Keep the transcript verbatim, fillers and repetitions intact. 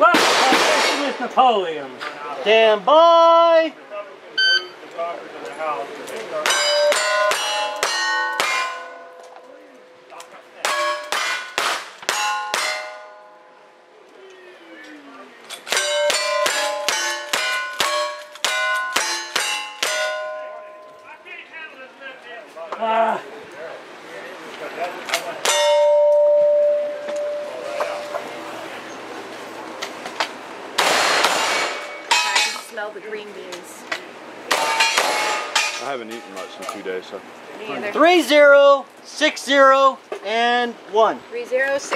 Let's finish with Napoleon. Stand by. Ah. I can smell the green beans. I haven't eaten much in two days, so. Me either. Three zero, six zero, and one. Three zero, six.